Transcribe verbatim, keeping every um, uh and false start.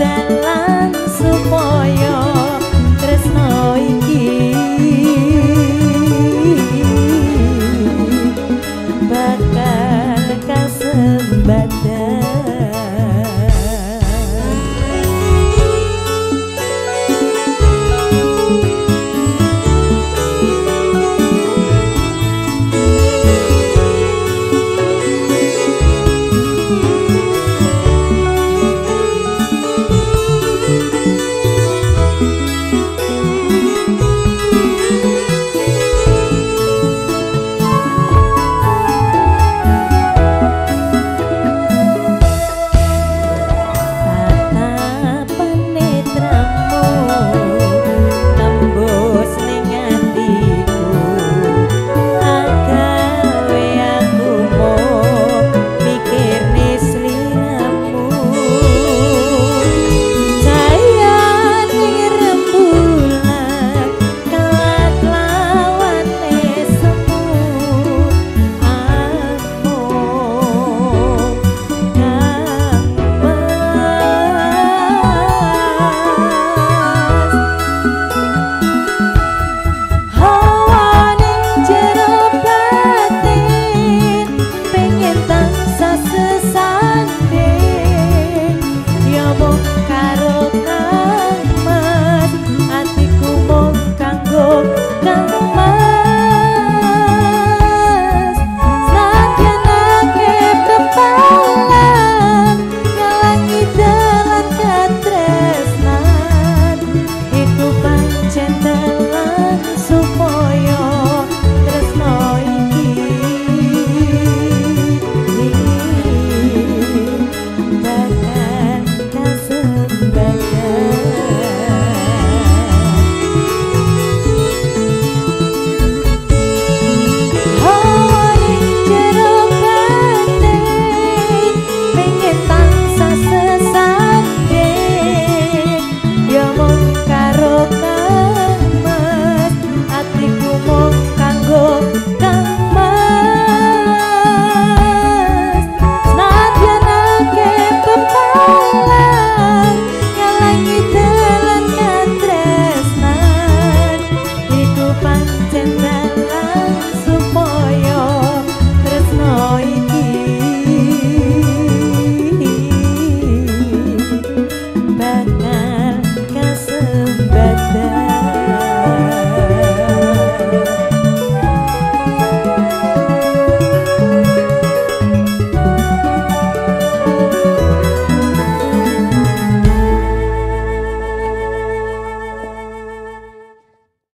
and